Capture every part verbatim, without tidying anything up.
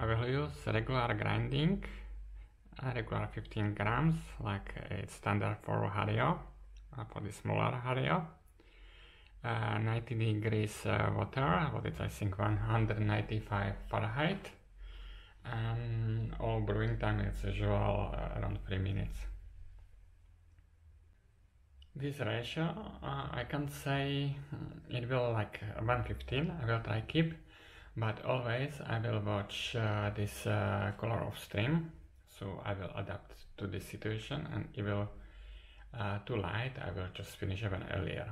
I will use regular grinding, regular fifteen grams, like it's standard for Hario, for the smaller Hario. Uh, ninety degrees uh, water, what is I think one hundred ninety-five Fahrenheit. Um, all brewing time is usual uh, around three minutes. This ratio, uh, I can say it will like one fifteen, I will try keep, but always I will watch uh, this uh, color of stream, so I will adapt to this situation, and if it will uh, too light, I will just finish even earlier.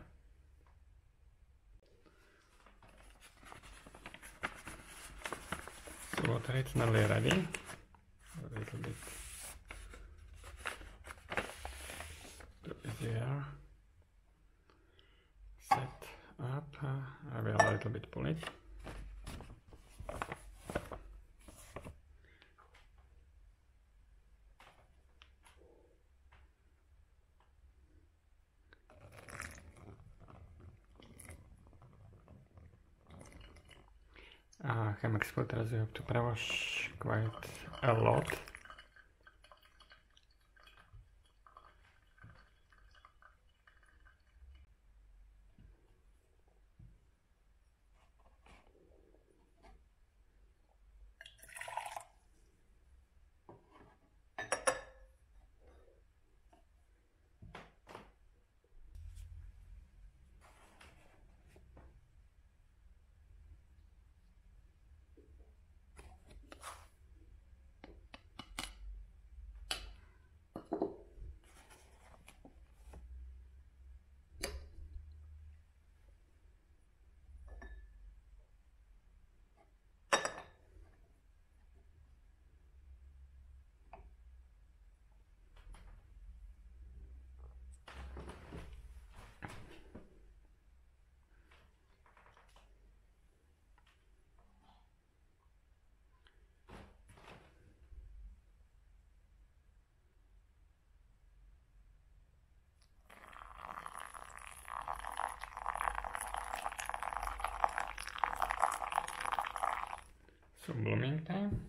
So water is nearly ready, a little bit too easier, set up, uh, I will a little bit pull it. Uh, Chemex filters you have to prewash quite a lot. So blooming time.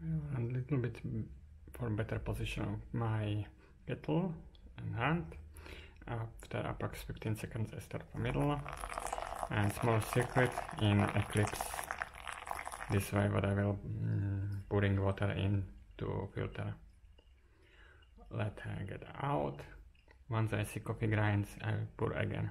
A little bit for better position of my kettle and hand. After approx fifteen seconds I start from middle. And small secret in Eclipse. This way what I will mm, pouring water in to filter. Let her get out. Once I see coffee grinds, I will pour again.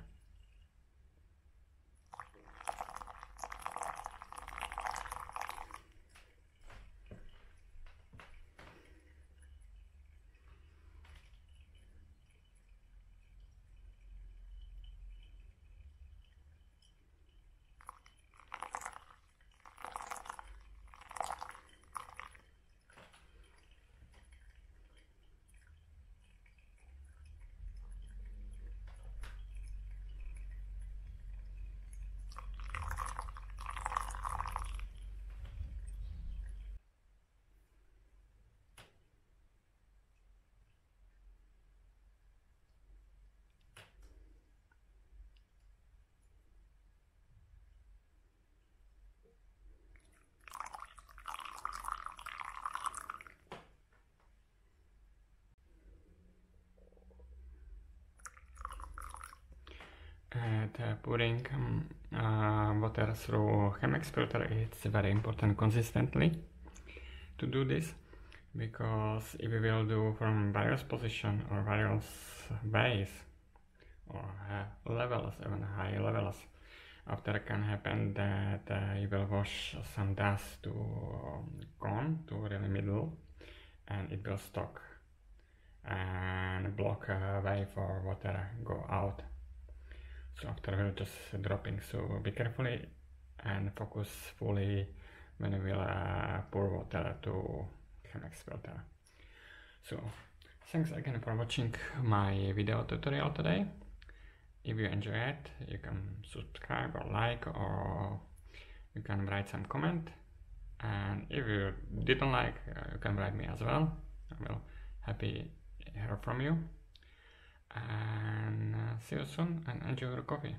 Uh, pouring um, uh, water through Chemex filter, it's very important consistently to do this, because if we will do from various position or various ways or uh, levels, even high levels, after can happen that uh, you will wash some dust to um, cone to really middle, and it will stock and block a way for water go out. So after we'll just dropping, so be carefully and focus fully when we will uh, pour water to Chemex filter. So thanks again for watching my video tutorial today. If you enjoy it, you can subscribe or like, or you can write some comment. And if you didn't like, uh, you can write me as well. I will happy hear from you, and see you soon, and enjoy your coffee.